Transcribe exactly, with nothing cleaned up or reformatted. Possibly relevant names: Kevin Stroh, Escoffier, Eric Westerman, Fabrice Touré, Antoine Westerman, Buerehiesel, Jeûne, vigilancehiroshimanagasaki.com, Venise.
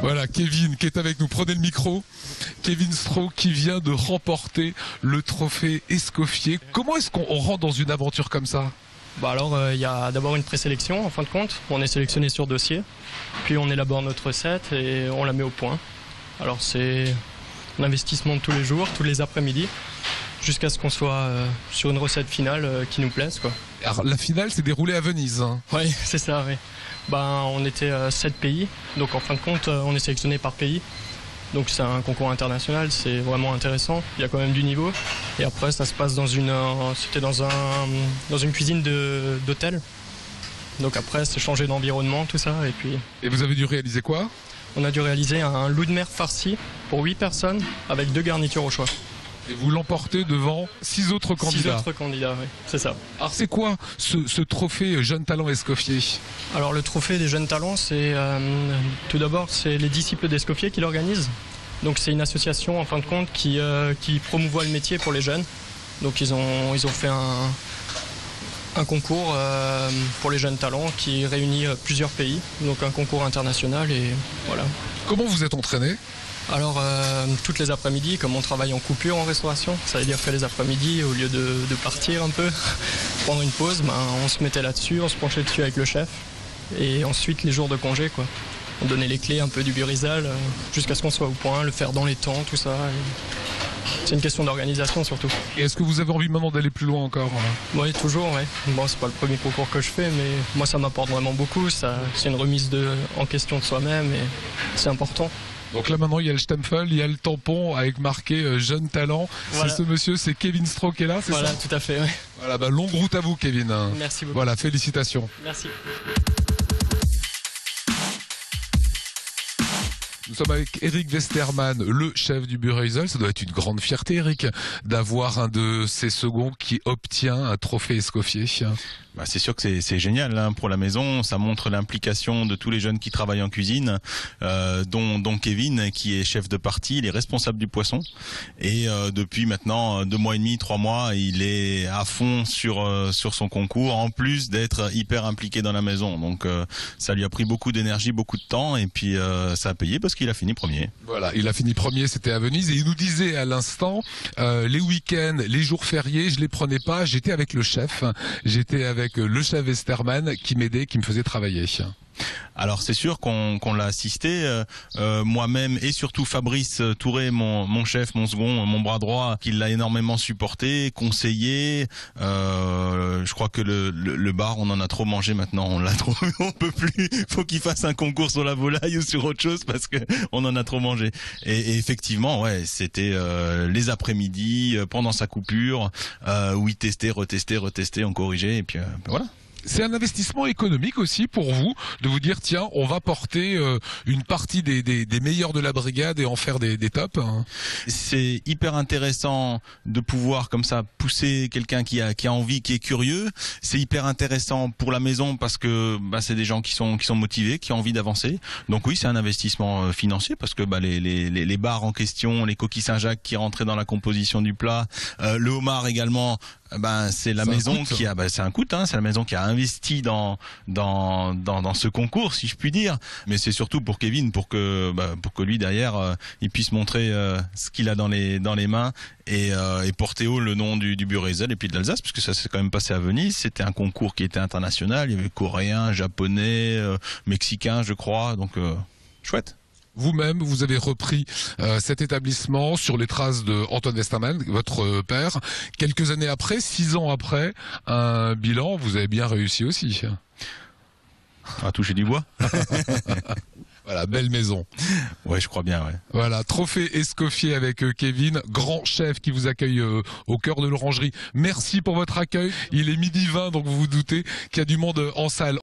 Voilà, Kevin qui est avec nous, prenez le micro. Kevin Stroh qui vient de remporter le trophée Escoffier. Comment est-ce qu'on rentre dans une aventure comme ça? Bah alors, il euh, y a d'abord une présélection en fin de compte. On est sélectionné sur dossier, puis on élabore notre recette et on la met au point. Alors c'est l'investissement de tous les jours, tous les après-midi, jusqu'à ce qu'on soit euh, sur une recette finale euh, qui nous plaise, quoi. Alors, la finale s'est déroulée à Venise. Hein. Oui, c'est ça, oui. Ben, on était euh, sept pays, donc en fin de compte, euh, on est sélectionné par pays. Donc c'est un concours international, c'est vraiment intéressant. Il y a quand même du niveau. Et après, ça se passe dans une, euh, c'était dans un, dans une cuisine d'hôtel. Donc après, c'est changer d'environnement, tout ça, et puis. Et vous avez dû réaliser quoi? On a dû réaliser un loup de mer farci pour huit personnes avec deux garnitures au choix. Et vous l'emportez devant six autres candidats. Six autres candidats, oui, c'est ça. Alors c'est quoi ce, ce trophée Jeunes Talents Escoffier? Alors le trophée des Jeunes Talents, c'est euh, tout d'abord c'est les disciples d'Escoffier qui l'organisent. Donc c'est une association en fin de compte qui, euh, qui promouvoit le métier pour les jeunes. Donc ils ont, ils ont fait un, un concours euh, pour les Jeunes Talents qui réunit plusieurs pays. Donc un concours international et voilà. Comment vous êtes entraîné? Alors, euh, toutes les après-midi, comme on travaille en coupure en restauration, ça veut dire que les après-midi, au lieu de, de partir un peu, prendre une pause, ben, on se mettait là-dessus, on se penchait dessus avec le chef. Et ensuite, les jours de congé, quoi. On donnait les clés un peu du Buerehiesel, euh, jusqu'à ce qu'on soit au point, le faire dans les temps, tout ça. Et c'est une question d'organisation, surtout. Et est-ce que vous avez envie maintenant d'aller plus loin encore? Oui, toujours, oui. Bon, c'est pas le premier concours que je fais, mais moi, ça m'apporte vraiment beaucoup. C'est une remise de, en question de soi-même et c'est important. Donc là maintenant il y a le Stempel, il y a le tampon avec marqué euh, jeune talent. Voilà. C'est ce monsieur, c'est Kevin Stroh qui est là, c'est ça ? Voilà, tout à fait. Ouais. Voilà, bah, longue route à vous Kevin. Merci beaucoup. Voilà, félicitations. Merci. Nous sommes avec Eric Westerman, le chef du Buerehiesel. Ça doit être une grande fierté, Eric, d'avoir un de ses seconds qui obtient un trophée Escoffier. Bah, c'est sûr que c'est génial hein, pour la maison. Ça montre l'implication de tous les jeunes qui travaillent en cuisine, euh, dont, dont Kevin, qui est chef de partie, il est responsable du poisson. Et euh, depuis maintenant deux mois et demi, trois mois, il est à fond sur, euh, sur son concours, en plus d'être hyper impliqué dans la maison. Donc euh, ça lui a pris beaucoup d'énergie, beaucoup de temps, et puis euh, ça a payé parce que qu'il a fini premier. Voilà, il a fini premier, c'était à Venise, et il nous disait à l'instant, euh, les week-ends, les jours fériés, je les prenais pas, j'étais avec le chef, j'étais avec le chef Westerman qui m'aidait, qui me faisait travailler. Alors c'est sûr qu'on qu'on l'a assisté, euh, moi-même et surtout Fabrice Touré, mon, mon chef, mon second, mon bras droit, qui l'a énormément supporté, conseillé. Euh, je crois que le, le, le bar, on en a trop mangé maintenant, on l'a trop, on peut plus. Faut qu'il fasse un concours sur la volaille ou sur autre chose parce que on en a trop mangé. Et, et effectivement, ouais, c'était euh, les après-midi euh, pendant sa coupure euh, où il testait, retestait, retestait, on corrigeait et puis euh, ben voilà. C'est un investissement économique aussi pour vous, de vous dire, tiens, on va porter euh, une partie des, des, des meilleurs de la brigade et en faire des, des tops. Hein. C'est hyper intéressant de pouvoir comme ça pousser quelqu'un qui a, qui a envie, qui est curieux. C'est hyper intéressant pour la maison parce que bah, c'est des gens qui sont, qui sont motivés, qui ont envie d'avancer. Donc oui, c'est un investissement financier parce que bah, les, les, les bars en question, les coquilles Saint-Jacques qui rentraient dans la composition du plat, euh, le homard également... Ben, c'est la maison qui a, ben, c'est un coût, hein, c'est la maison qui a investi dans, dans, dans, dans ce concours, si je puis dire. Mais c'est surtout pour Kevin, pour que, ben, pour que lui, derrière, euh, il puisse montrer euh, ce qu'il a dans les, dans les mains et, euh, et porter haut le nom du, du Buerehiesel et puis de l'Alsace, parce que ça s'est quand même passé à Venise. C'était un concours qui était international. Il y avait coréen, japonais, euh, mexicain, je crois. Donc, euh, chouette. Vous-même, vous avez repris euh, cet établissement sur les traces de Antoine Westerman, votre père. Quelques années après, six ans après, un bilan, vous avez bien réussi aussi. À toucher du bois. Voilà, belle maison. Ouais, je crois bien, ouais. Voilà, trophée Escoffier avec Kevin, grand chef qui vous accueille euh, au cœur de l'orangerie. Merci pour votre accueil. Il est midi vingt, donc vous vous doutez qu'il y a du monde en salle.